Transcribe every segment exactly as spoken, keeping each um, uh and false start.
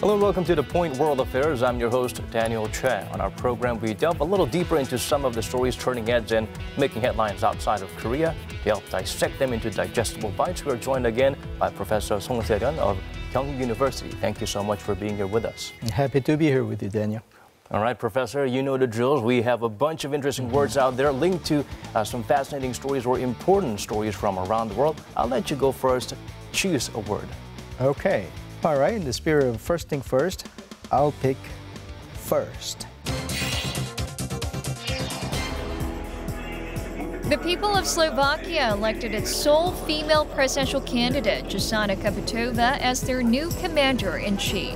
Hello and welcome to The Point World Affairs. I'm your host, Daniel Choi. On our program, we delve a little deeper into some of the stories turning heads and making headlines outside of Korea. To help dissect them into digestible bites, we are joined again by Professor Song Se-ryun of Kyung University. Thank you so much for being here with us. Happy to be here with you, Daniel. All right, Professor, you know the drills. We have a bunch of interesting words out there linked to uh, some fascinating stories or important stories from around the world. I'll let you go first. Choose a word. Okay. All right, in the spirit of first thing first, I'll pick first. The people of Slovakia elected its sole female presidential candidate, Zuzana Čaputová, as their new commander-in-chief.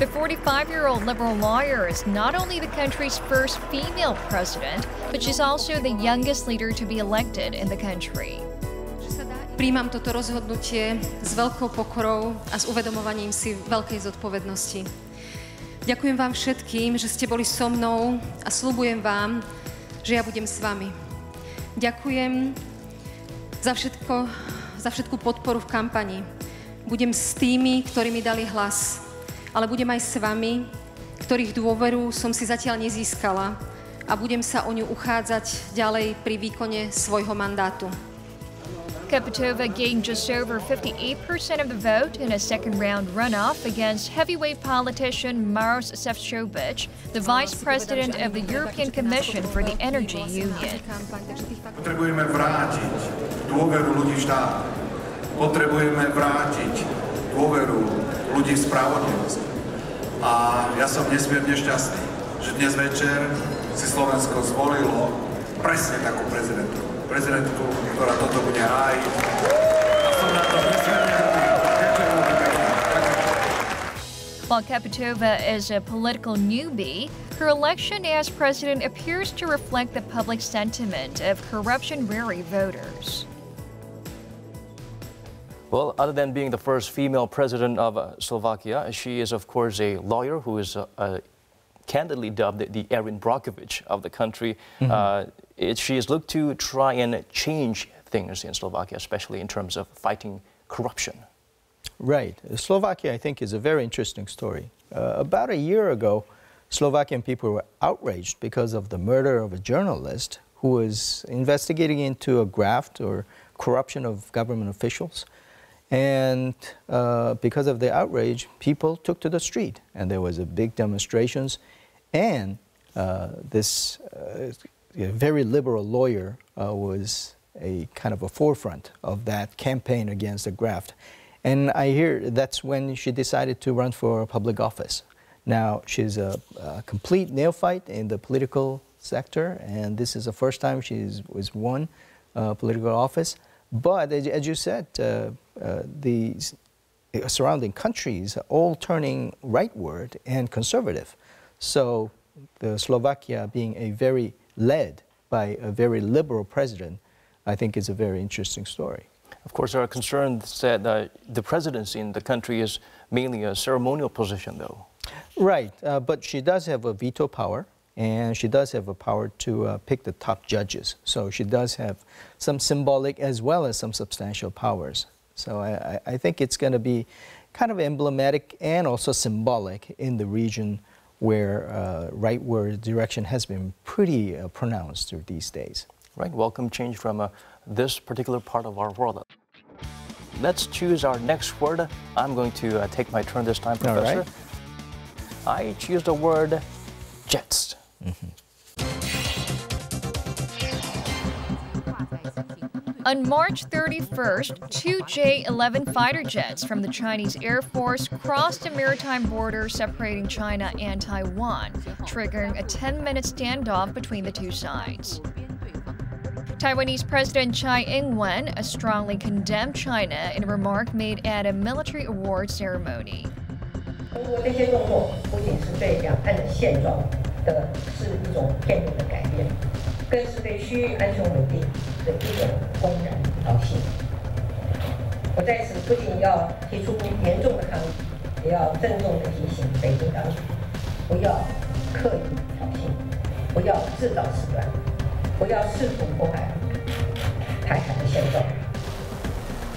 The forty-five-year-old liberal lawyer is not only the country's first female president, but she's also the youngest leader to be elected in the country. Prijímam toto rozhodnutie s veľkou pokorou a s uvedomovaním si veľkej zodpovednosti. Ďakujem vám všetkým, že ste boli so mnou a sľubujem vám, že ja budem s vami. Ďakujem za všetko, za všetku podporu v kampani. Budem s tými, ktorí mi dali hlas, ale budem aj s vami, ktorých dôveru som si zatiaľ nezískala a budem sa o ňu uchádzať ďalej pri výkone svojho mandátu. Čaputová gained just over fifty-eight percent of the vote in a second-round runoff against heavyweight politician Maros Šefčovič, the vice president of the European Commission for the Energy Union. Potrebujeme vrátiť dôveru ľudí v štát. Potrebujeme vrátiť dôveru ľudí v spravodlivosť. A ja som nesmierne šťastný, že dnes večer si Slovensko zvolilo presne takú prezidentku. Prezidentku, ktorá toto bude hájiť. A som na to nesmierne hrdý. While Čaputová is a political newbie, her election as president appears to reflect the public sentiment of corruption-weary voters. Well, other than being the first female president of uh, Slovakia, she is, of course, a lawyer who is uh, uh, candidly dubbed the Erin Brockovich of the country. Mm-hmm. uh, it, she is looked to try and change things in Slovakia, especially in terms of fighting corruption. Right. Slovakia, I think, is a very interesting story. Uh, about a year ago, Slovakian people were outraged because of the murder of a journalist who was investigating into a graft or corruption of government officials. And uh, because of the outrage, people took to the street, and there was a big demonstrations. And uh, this uh, very liberal lawyer uh, was a kind of a forefront of that campaign against the graft. And I hear that's when she decided to run for public office. Now she's a, a complete neophyte in the political sector, and this is the first time she was won uh, political office. But as you said, uh, uh, the surrounding countries are all turning rightward and conservative. So the Slovakia being a very led by a very liberal president, I think is a very interesting story. Of course, there are concerns that uh, the presidency in the country is mainly a ceremonial position, though. Right, uh, but she does have a veto power. And she does have a power to uh, pick the top judges. So she does have some symbolic as well as some substantial powers. So I, I think it's going to be kind of emblematic and also symbolic in the region where uh, rightward direction has been pretty uh, pronounced through these days. Right. Welcome change from uh, this particular part of our world. Let's choose our next word. I'm going to uh, take my turn this time, Professor. All right. I choose the word jets. Mm-hmm. On March thirty-first, two J eleven fighter jets from the Chinese Air Force crossed the maritime border separating China and Taiwan, triggering a ten-minute standoff between the two sides. Taiwanese President Tsai Ing-wen strongly condemned China in a remark made at a military award ceremony.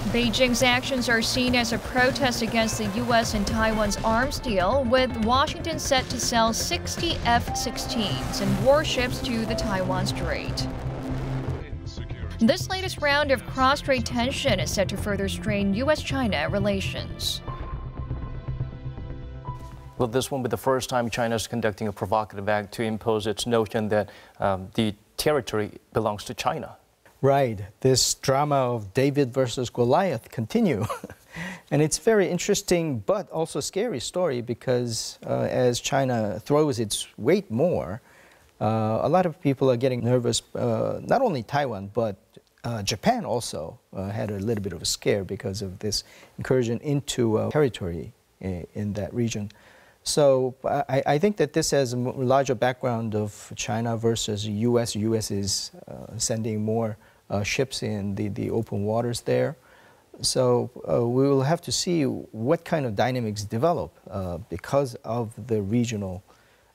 Beijing's actions are seen as a protest against the U S and Taiwan's arms deal, with Washington set to sell sixty F sixteens and warships to the Taiwan Strait. This latest round of cross-strait tension is set to further strain U S China relations. Well, this won't be the first time China is conducting a provocative act to impose its notion that um, the territory belongs to China. Right. This drama of David versus Goliath continue. And it's very interesting but also scary story because uh, as China throws its weight more, uh, a lot of people are getting nervous. Uh, not only Taiwan, but uh, Japan also uh, had a little bit of a scare because of this incursion into uh, territory in, in that region. So I, I think that this has a larger background of China versus U S. U S is uh, sending more uh, ships in the, the open waters there. So uh, we will have to see what kind of dynamics develop uh, because of the regional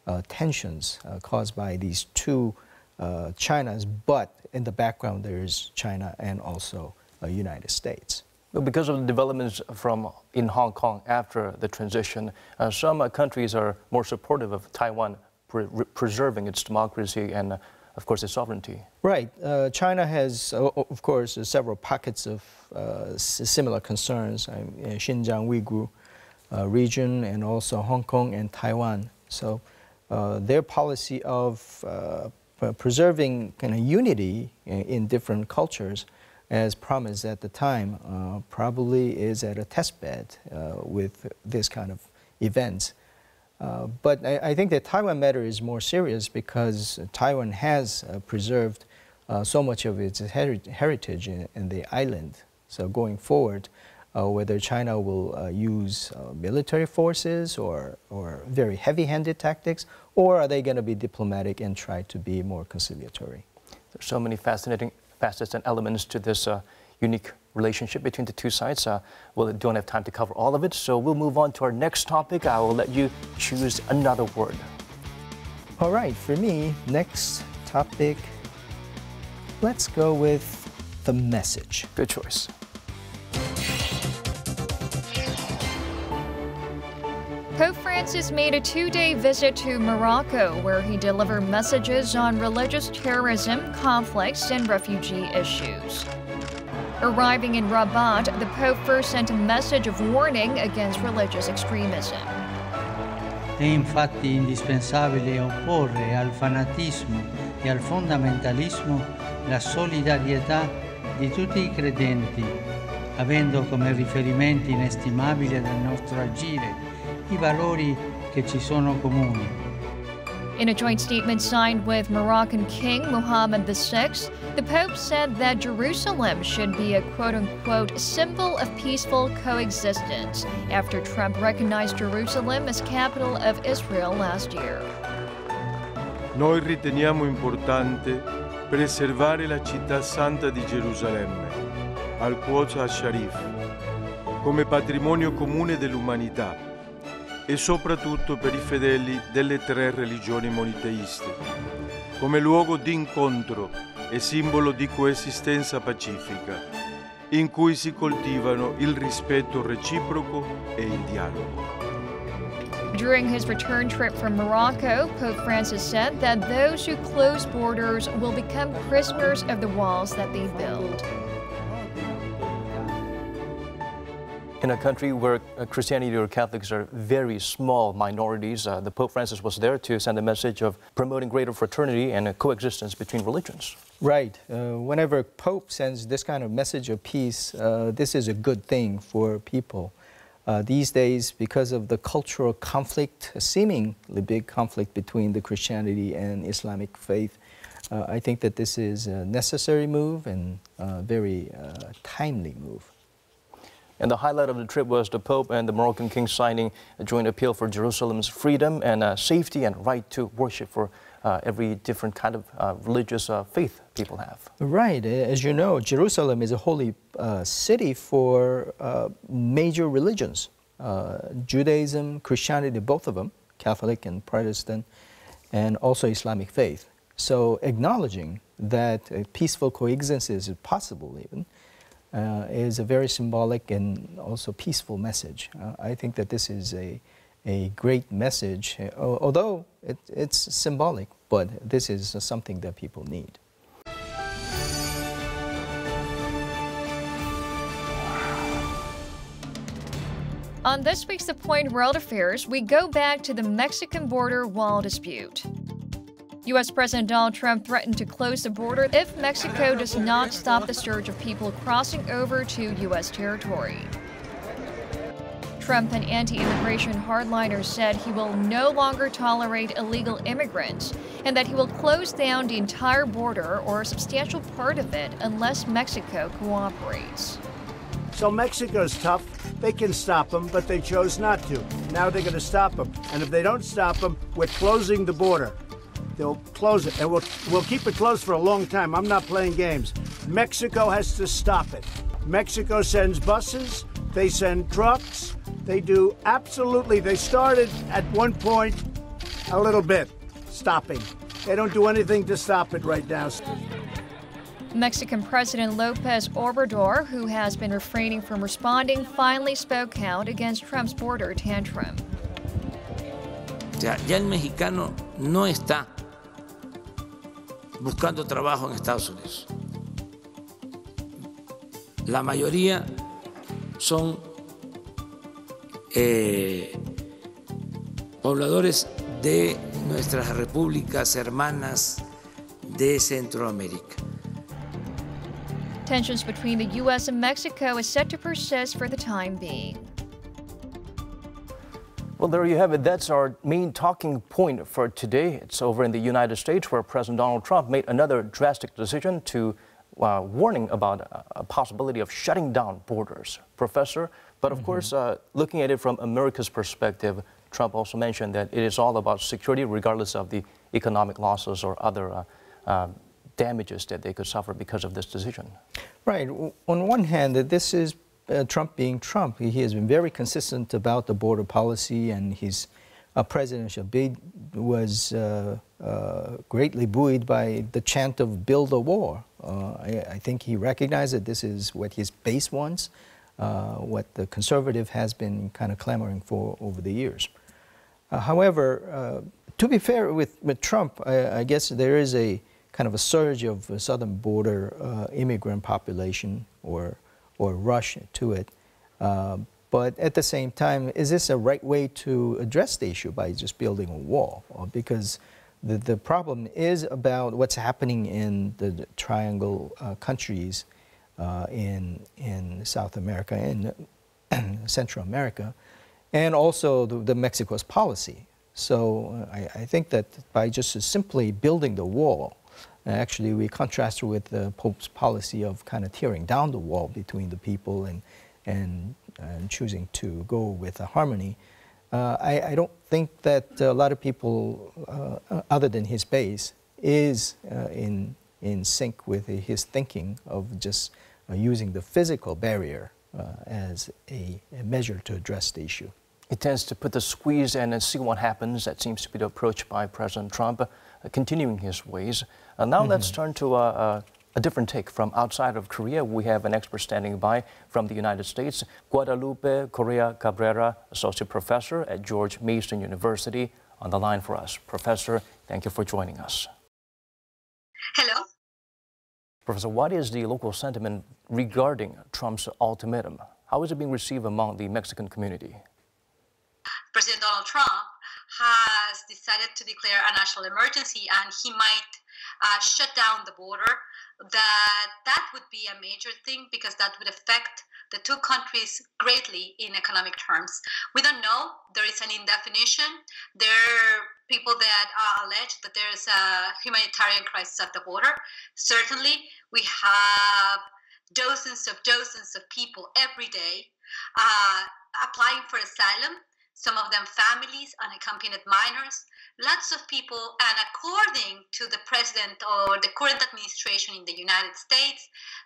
uh, tensions uh, caused by these two uh, Chinas. But in the background, there is China and also the uh, United States. Because of the developments from in Hong Kong after the transition, uh, some uh, countries are more supportive of Taiwan pre preserving its democracy and, uh, of course, its sovereignty. Right. Uh, China has, uh, of course, uh, several pockets of uh, similar concerns, um, uh, Xinjiang, Uyghur uh, region, and also Hong Kong and Taiwan. So uh, their policy of uh, preserving kind of unity in, in different cultures, as promised at the time, uh, probably is at a testbed uh, with this kind of events. Uh, but I, I think the Taiwan matter is more serious because Taiwan has uh, preserved uh, so much of its her heritage in, in the island. So going forward, uh, whether China will uh, use uh, military forces or, or very heavy-handed tactics, or are they going to be diplomatic and try to be more conciliatory? There's so many fascinating facets and elements to this uh, unique relationship between the two sides. Uh, well, we don't have time to cover all of it, so we'll move on to our next topic. I will let you choose another word. All right, for me, next topic, let's go with the message. Good choice. Pope Francis made a two-day visit to Morocco, where he delivered messages on religious terrorism, conflicts, and refugee issues. Arriving in Rabat, the Pope first sent a message of warning against religious extremism. È infatti indispensabile opporre al fanatismo e al fondamentalismo la solidarietà di tutti I credenti, avendo come riferimenti inestimabili del nostro agire I valori che ci sono comuni. In a joint statement signed with Moroccan King Mohammed the sixth, the Pope said that Jerusalem should be a quote-unquote symbol of peaceful coexistence after Trump recognized Jerusalem as capital of Israel last year. Noi riteniamo importante preservare la città santa di Gerusalemme, Al Quds Al Sharif, come patrimonio comune dell'umanità. E soprattutto per I fedeli delle tre religioni moniteiste, come luogo di incontro e simbolo di coesistenza pacifica, in cui si coltivano il rispetto reciproco e il dialogo. During his return trip from Morocco, Pope Francis said that those who close borders will become prisoners of the walls that they build. In a country where Christianity or Catholics are very small minorities, uh, the Pope Francis was there to send a message of promoting greater fraternity and uh, coexistence between religions. Right. Uh, whenever Pope sends this kind of message of peace, uh, this is a good thing for people. Uh, these days, because of the cultural conflict, a seemingly big conflict between the Christianity and Islamic faith, uh, I think that this is a necessary move and a very uh, timely move. And the highlight of the trip was the Pope and the Moroccan King signing a joint appeal for Jerusalem's freedom and uh, safety and right to worship for uh, every different kind of uh, religious uh, faith people have. Right. As you know, Jerusalem is a holy uh, city for uh, major religions, uh, Judaism, Christianity, both of them, Catholic and Protestant, and also Islamic faith. So acknowledging that uh, peaceful coexistence is possible even, uh, is a very symbolic and also peaceful message. Uh, I think that this is a, a great message, although it, it's symbolic, but this is something that people need. On this week's The Point World Affairs, we go back to the Mexican border wall dispute. U S President Donald Trump threatened to close the border if Mexico does not stop the surge of people crossing over to U S territory. Trump, an anti-immigration hardliner, said he will no longer tolerate illegal immigrants and that he will close down the entire border or a substantial part of it unless Mexico cooperates. So Mexico's tough. They can stop them, but they chose not to. Now they're going to stop them. And if they don't stop them, we're closing the border. They'll close it, and we'll, we'll keep it closed for a long time. I'm not playing games. Mexico has to stop it. Mexico sends buses. They send trucks. They do absolutely. They started at one point a little bit stopping. They don't do anything to stop it right now. Mexican President López Obrador, who has been refraining from responding, finally spoke out against Trump's border tantrum. O sea, ya el mexicano no está buscando trabajo en Estados Unidos. La mayoría son eh, pobladores de nuestras repúblicas hermanas de Centroamérica. Tensions between the U S and Mexico is set to persist for the time being. Well, there you have it. That's our main talking point for today. It's over in the United States, where President Donald Trump made another drastic decision to uh, warning about a possibility of shutting down borders. Professor, but of mm-hmm. course, uh, looking at it from America's perspective, Trump also mentioned that it is all about security, regardless of the economic losses or other uh, uh, damages that they could suffer because of this decision. Right. On one hand, this is uh, Trump being Trump. He has been very consistent about the border policy, and his uh, presidential bid was uh, uh, greatly buoyed by the chant of build a wall. Uh, I, I think he recognized that this is what his base wants, uh, what the conservative has been kind of clamoring for over the years. Uh, however, uh, to be fair with, with Trump, I, I guess there is a kind of a surge of uh, southern border uh, immigrant population or, or rush to it. Uh, but at the same time, is this a right way to address the issue by just building a wall? Or because the, the problem is about what's happening in the, the triangle uh, countries uh, in, in South America and Central America, and also the, the Mexico's policy. So uh, I, I think that by just uh, simply building the wall, actually, we contrast with the Pope's policy of kind of tearing down the wall between the people and, and, and choosing to go with a harmony. Uh, I, I don't think that a lot of people, uh, other than his base, is uh, in, in sync with his thinking of just uh, using the physical barrier uh, as a, a measure to address the issue. It tends to put the squeeze in and see what happens. That seems to be the approach by President Trump, uh, continuing his ways. Uh, now mm-hmm. let's turn to a, a, a different take from outside of Korea. We have an expert standing by from the United States, Guadalupe Correa Cabrera, Associate Professor at George Mason University, on the line for us. Professor, thank you for joining us. Hello. Professor, what is the local sentiment regarding Trump's ultimatum? How is it being received among the Mexican community? President Donald Trump has decided to declare a national emergency, and he might uh, shut down the border. That that would be a major thing, because that would affect the two countries greatly in economic terms. We don't know. There is an indefinition. There are people that uh, allege that there is a humanitarian crisis at the border. Certainly, we have dozens of dozens of people every day uh, applying for asylum. Some of them families, unaccompanied minors, lots of people. And according to the president or the current administration in the United States,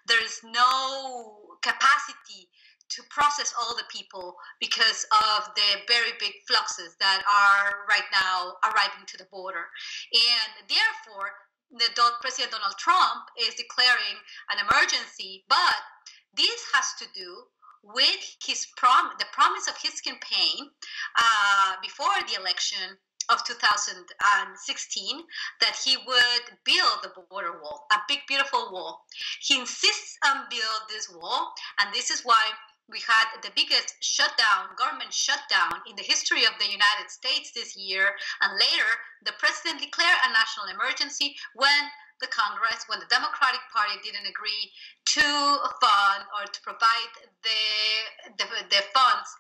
there is no capacity to process all the people because of the very big fluxes that are right now arriving to the border. And therefore, the President Donald Trump is declaring an emergency, but This has to do with his prom the promise of his campaign uh, before the election of two thousand sixteen that he would build the border wall, a big, beautiful wall. He insists on building this wall, and this is why we had the biggest shutdown, government shutdown in the history of the United States this year, and later the president declared a national emergency when the Congress, when the Democratic Party didn't agree to fund or to provide the, the, the funds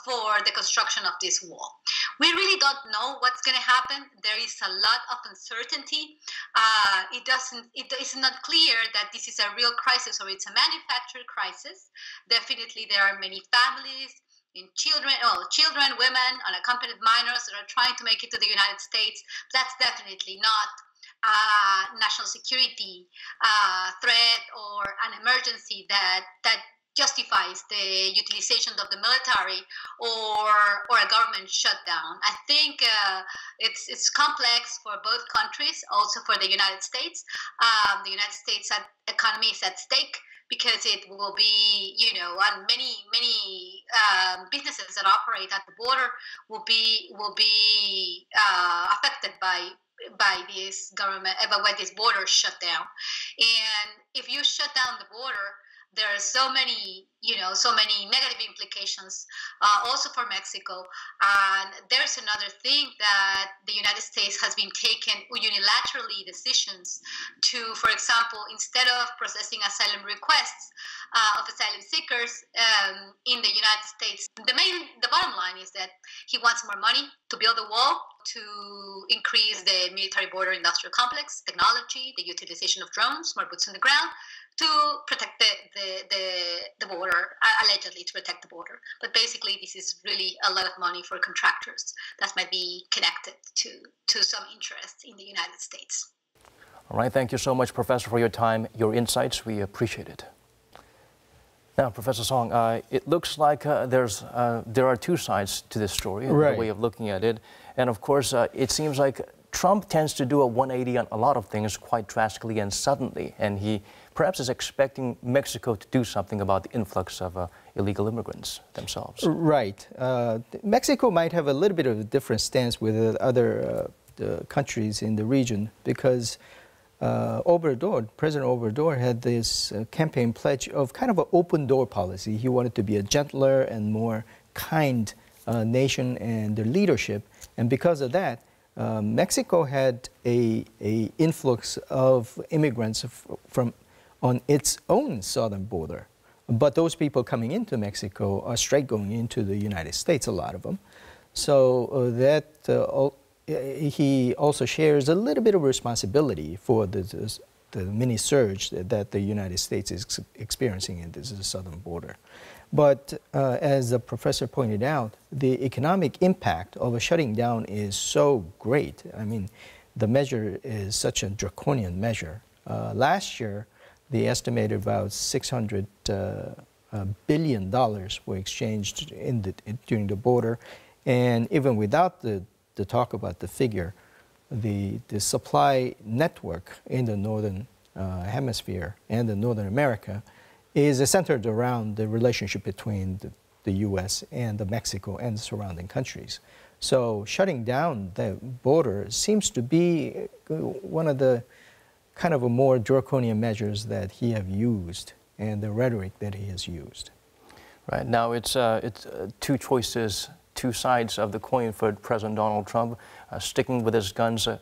for the construction of this wall. We really don't know what's going to happen. There is a lot of uncertainty. Uh, it doesn't, it is not clear that this is a real crisis or it's a manufactured crisis. Definitely there are many families in children, oh, children, women, unaccompanied minors that are trying to make it to the United States. That's definitely not Uh, national security uh, threat or an emergency that that justifies the utilization of the military or or a government shutdown. I think uh, it's it's complex for both countries, also for the United States. Um, the United States economy is at stake because it will be, you know, and many many um, businesses that operate at the border will be will be uh, affected by. by this government, about when this border shut down. And if you shut down the border, there are so many, you know, so many negative implications, uh, also for Mexico. And there's another thing that the United States has been taking unilaterally decisions to, for example, instead of processing asylum requests uh, of asylum seekers um, in the United States, the main, the bottom line is that he wants more money to build a wall, to increase the military border industrial complex, technology, the utilization of drones, more boots on the ground, to protect the, the, the, the border, allegedly to protect the border. But basically, this is really a lot of money for contractors that might be connected to, to some interest in the United States. All right, thank you so much, Professor, for your time, your insights. We appreciate it. Now, Professor Song, uh, it looks like uh, there's, uh, there are two sides to this story, right. The way of looking at it. And of course, uh, it seems like Trump tends to do a one eighty on a lot of things quite drastically and suddenly, and he perhaps is expecting Mexico to do something about the influx of uh, illegal immigrants themselves. Right. Uh, Mexico might have a little bit of a different stance with uh, other uh, uh, countries in the region because uh, Obrador, President Obrador, had this uh, campaign pledge of kind of an open-door policy. He wanted to be a gentler and more kind uh, nation and their leadership, and because of that, Uh, Mexico had a, a influx of immigrants f from on its own southern border, but those people coming into Mexico are straight going into the United States, a lot of them. So uh, that uh, all, uh, he also shares a little bit of responsibility for the, the, the mini surge that, that the United States is ex experiencing in this southern border. But uh, as the professor pointed out, the economic impact of a shutting down is so great. I mean, the measure is such a draconian measure. Uh, last year, they estimated about six hundred dollars uh, billion were exchanged in the, in, during the border. And even without the, the talk about the figure, the, the supply network in the northern uh, hemisphere and the northern America is centered around the relationship between the, the U S and the Mexico and the surrounding countries. So shutting down the border seems to be one of the kind of a more draconian measures that he have used and the rhetoric that he has used. Right. Now it's, uh, it's uh, two choices, two sides of the coin for President Donald Trump, uh, sticking with his guns, uh,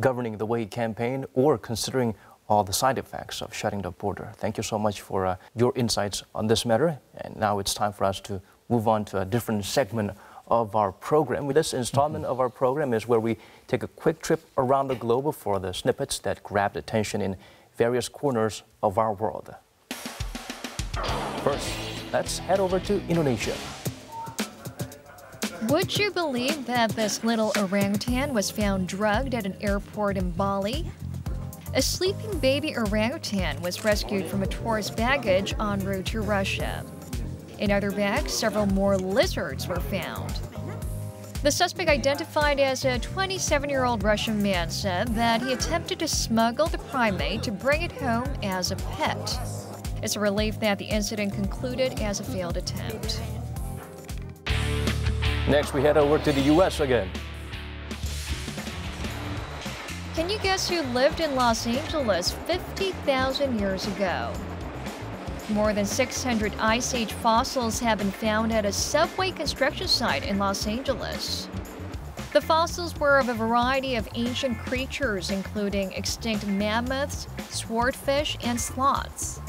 governing the way he campaigned, or considering all the side effects of shutting the border. Thank you so much for uh, your insights on this matter. And now it's time for us to move on to a different segment of our program. This installment mm-hmm. of our program is where we take a quick trip around the globe for the snippets that grabbed attention in various corners of our world. First, let's head over to Indonesia. Would you believe that this little orangutan was found drugged at an airport in Bali? A sleeping baby orangutan was rescued from a tourist's baggage en route to Russia. In other bags, several more lizards were found. The suspect, identified as a twenty-seven-year-old Russian man, said that he attempted to smuggle the primate to bring it home as a pet. It's a relief that the incident concluded as a failed attempt. Next, we head over to the U S again. Can you guess who lived in Los Angeles fifty thousand years ago? More than six hundred Ice Age fossils have been found at a subway construction site in Los Angeles. The fossils were of a variety of ancient creatures, including extinct mammoths, swordfish, and sloths.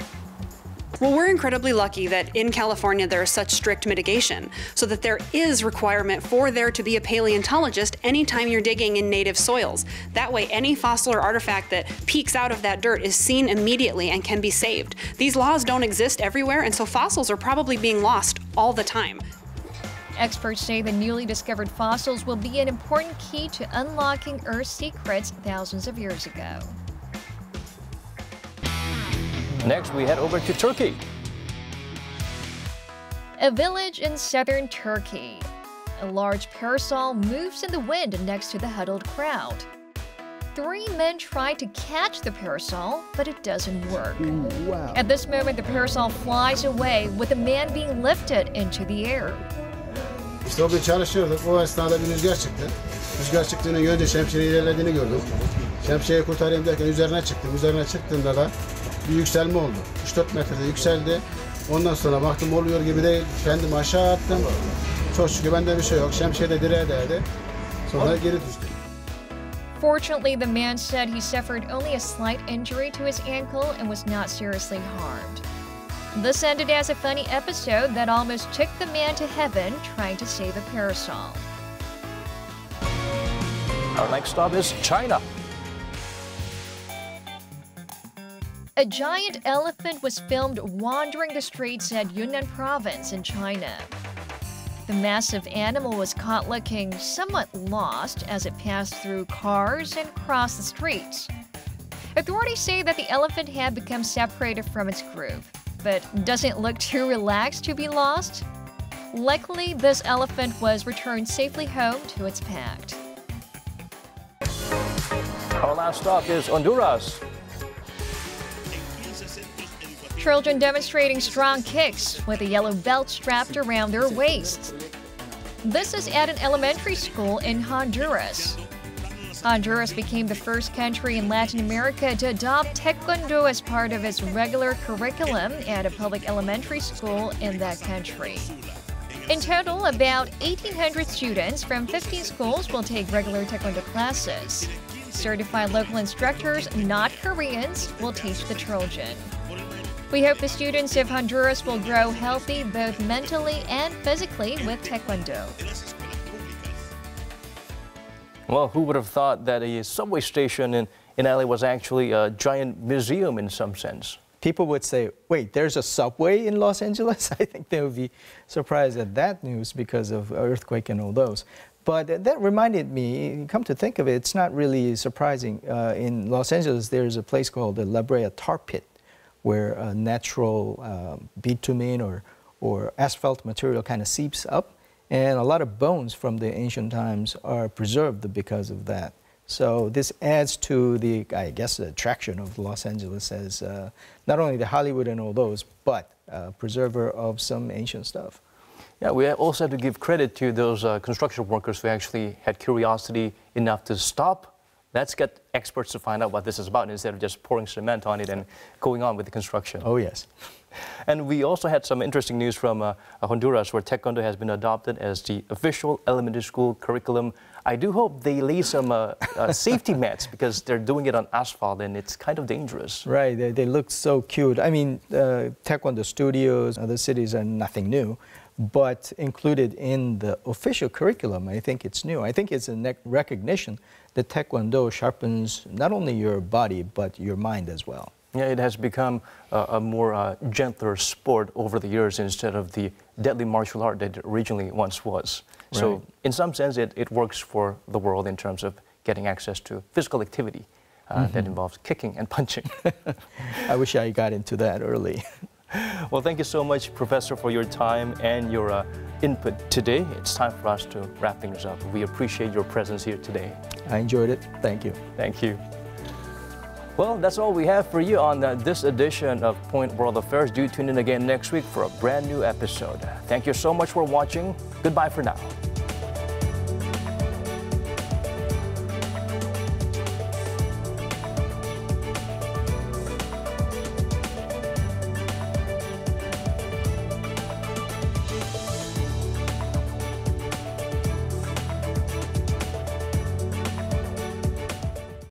Well, we're incredibly lucky that in California there is such strict mitigation, so that there is requirement for there to be a paleontologist anytime you're digging in native soils. That way, any fossil or artifact that peeks out of that dirt is seen immediately and can be saved. These laws don't exist everywhere, and so fossils are probably being lost all the time. Experts say the newly discovered fossils will be an important key to unlocking Earth's secrets thousands of years ago. Next, we head over to Turkey. A village in southern Turkey. A large parasol moves in the wind next to the huddled crowd. Three men try to catch the parasol, but it doesn't work. Ooh, wow. At this moment, the parasol flies away, with the man being lifted into the air. İşte orada çalışıyorduk. O esnada bir rüzgar çıktı. Rüzgar çıktığını görünce şemsiyeyi ilerlediğini gördüm. Şemsiyeyi kurtarayım derken üzerine çıktım. Üzerine çıktığımda da bir yükselme oldu. üç dört metrede yükseldi. Ondan sonra baktım oluyor gibi değil. Kendimi aşağı attım. Çok şükür bende bir şey yok. Şemsiye de direğe değdi. Sonra geri düştüm. Fortunately, the man said he suffered only a slight injury to his ankle and was not seriously harmed. This ended as a funny episode that almost took the man to heaven trying to save a parasol. Our next stop is China. A giant elephant was filmed wandering the streets at Yunnan province in China. The massive animal was caught looking somewhat lost as it passed through cars and crossed the streets. Authorities say that the elephant had become separated from its group, but doesn't look too relaxed to be lost. Luckily, this elephant was returned safely home to its pack. Our last stop is Honduras. Children demonstrating strong kicks with a yellow belt strapped around their waists. This is at an elementary school in Honduras. Honduras became the first country in Latin America to adopt Taekwondo as part of its regular curriculum at a public elementary school in that country. In total, about eighteen hundred students from fifteen schools will take regular Taekwondo classes. Certified local instructors, not Koreans, will teach the children. We hope the students of Honduras will grow healthy both mentally and physically with Taekwondo. Well, who would have thought that a subway station in, in L A was actually a giant museum in some sense? People would say, wait, there's a subway in Los Angeles? I think they would be surprised at that news because of earthquake and all those. But that reminded me, come to think of it, it's not really surprising. Uh, in Los Angeles, there's a place called the La Brea Tar Pit, where a natural uh, bitumen or, or asphalt material kind of seeps up. And a lot of bones from the ancient times are preserved because of that. So this adds to the, I guess, the attraction of Los Angeles as uh, not only the Hollywood and all those, but a preserver of some ancient stuff. Yeah, we also have to give credit to those uh, construction workers who actually had curiosity enough to stop. Let's get experts to find out what this is about instead of just pouring cement on it and going on with the construction. Oh, yes. And we also had some interesting news from uh, Honduras, where Taekwondo has been adopted as the official elementary school curriculum. I do hope they lay some uh, uh, safety mats, because they're doing it on asphalt and it's kind of dangerous. Right, they, they look so cute. I mean, uh, Taekwondo studios, other cities are nothing new. But included in the official curriculum, I think it's new. I think it's a recognition that Taekwondo sharpens not only your body, but your mind as well. Yeah, it has become uh, a more uh, gentler sport over the years instead of the deadly martial art that it originally once was. Right. So in some sense, it, it works for the world in terms of getting access to physical activity uh, mm-hmm. that involves kicking and punching. I wish I got into that early. Well, thank you so much, Professor, for your time and your uh, input today. It's time for us to wrap things up. We appreciate your presence here today. I enjoyed it. Thank you. Thank you. Well, that's all we have for you on uh, this edition of Point World Affairs. Do tune in again next week for a brand new episode. Thank you so much for watching. Goodbye for now.